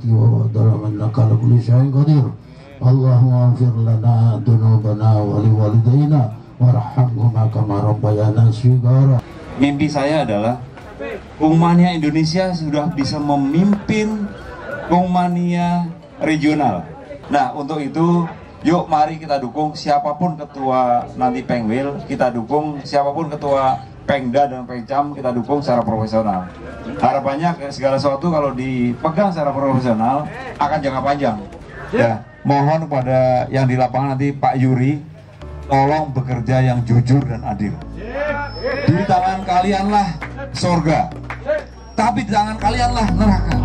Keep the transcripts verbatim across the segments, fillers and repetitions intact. السماوات والأرض إنك على كل شيء قدير اللهم اغفر لنا ذنوبنا ولوالدينا وارحمهما كما ربيانا صغارا. Mimpi saya adalah Kungmania Indonesia sudah bisa memimpin Kungmania regional. Nah, untuk itu yuk mari kita dukung siapapun ketua nanti Pengwil, kita dukung siapapun ketua Pengda dan Pengcam, kita dukung secara profesional. Harapannya segala sesuatu kalau dipegang secara profesional akan jangka panjang. Ya, mohon pada yang di lapangan nanti Pak Yuri, tolong bekerja yang jujur dan adil. Di tangan kalianlah surga, tapi di tangan kalianlah neraka.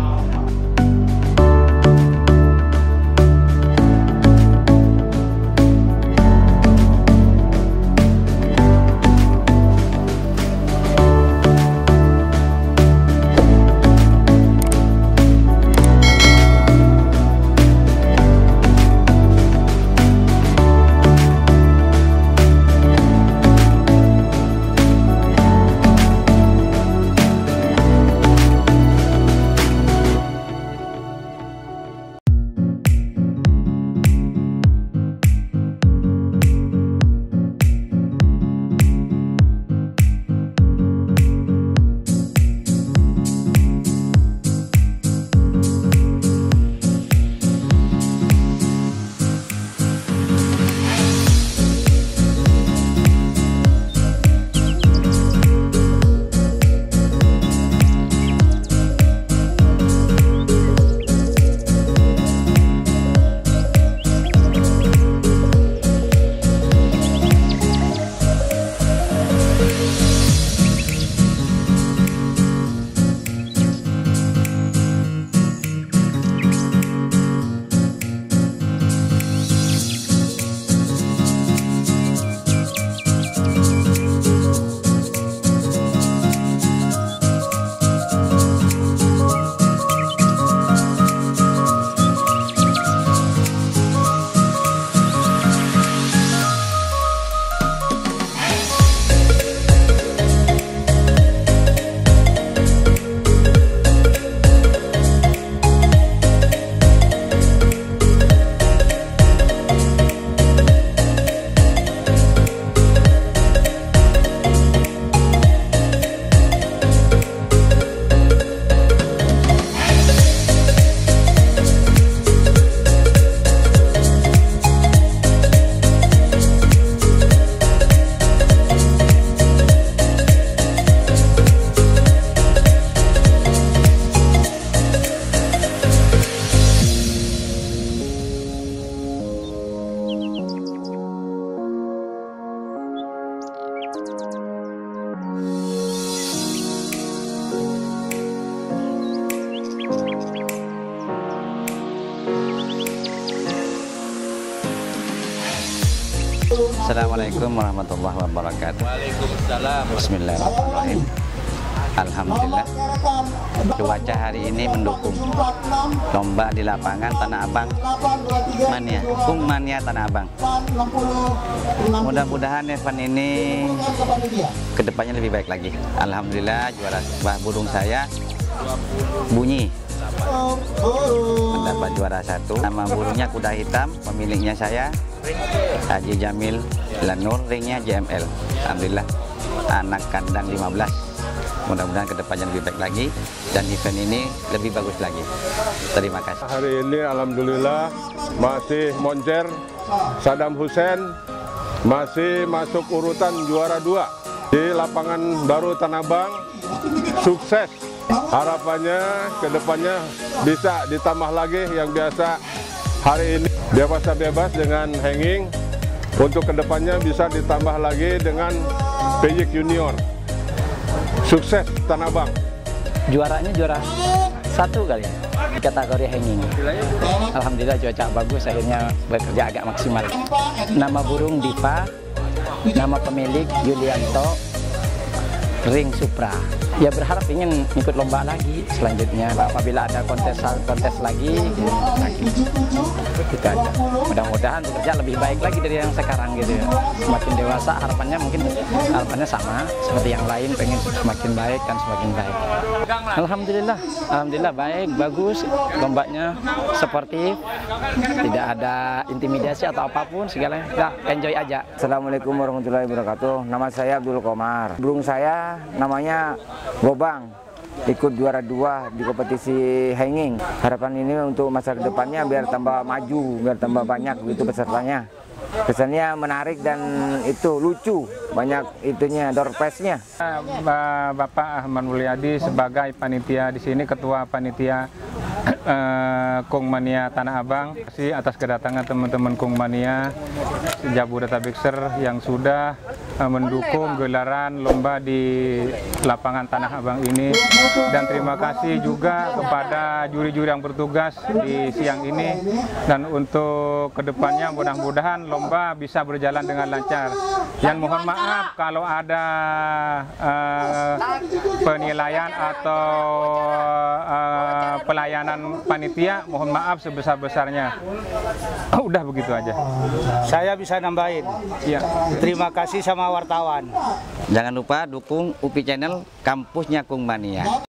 Assalamualaikum warahmatullahi wabarakatuh. Waalaikumsalam. Bismillahirrahmanirrahim. Alhamdulillah cuaca hari ini mendukung lomba di lapangan Tanah Abang Kungmania, Kungmania Tanah Abang. Mudah-mudahan Nevan ini kedepannya lebih baik lagi. Alhamdulillah juara bah burung saya bunyi mendapat juara satu. Nama burungnya Kuda Hitam, pemiliknya saya Haji Jamil, Lanur, ringnya J M L. Alhamdulillah anak kandang lima belas. Mudah-mudahan kedepannya lebih baik lagi dan event ini lebih bagus lagi. Terima kasih. Hari ini alhamdulillah masih moncer Saddam Hussein, masih masuk urutan juara dua di lapangan baru Tanah Abang. Sukses. Harapannya kedepannya bisa ditambah lagi yang biasa hari ini. Bebas bebas dengan Hanging untuk kedepannya bisa ditambah lagi dengan Pejik Junior. Sukses Tanah Abang. Juaranya juara satu kali kategori Hanging. Alhamdulillah cuaca bagus, akhirnya bekerja agak maksimal. Nama burung Dipa, nama pemilik Yulianto, ring Supra. Ya berharap ingin ikut lomba lagi selanjutnya. Apabila ada kontes kontes lagi, kita aja. Mudah-mudahan mudah-mudahan bekerja lebih baik lagi dari yang sekarang gitu ya. Semakin dewasa harapannya mungkin harapannya sama seperti yang lain, pengen semakin baik dan semakin baik. Alhamdulillah, alhamdulillah baik, bagus, lombanya seperti tidak ada intimidasi atau apapun segala. Nah, enjoy aja. Assalamualaikum warahmatullahi wabarakatuh. Nama saya Abdul Komar. Burung saya namanya Gobang. Ikut juara dua di kompetisi hanging. Harapan ini untuk masa depannya biar tambah maju, biar tambah banyak gitu pesertanya. Kesannya menarik dan itu lucu, banyak itunya door prize-nya. Bapak Ahmad Wuliyadi sebagai panitia di sini, ketua panitia eh, Kungmania Tanah Abang. Terima kasih atas kedatangan teman-teman Kungmania Jabodetabekser yang sudah mendukung gelaran lomba di lapangan Tanah Abang ini, dan terima kasih juga kepada juri-juri yang bertugas di siang ini, dan untuk kedepannya mudah-mudahan lomba bisa berjalan dengan lancar. Dan mohon maaf kalau ada uh, penilaian atau uh, pelayanan panitia, mohon maaf sebesar-besarnya. Oh, udah begitu aja. Saya bisa nambahin. Ya. Terima kasih sama wartawan. Jangan lupa dukung U P I Channel Kampusnya Kungmania.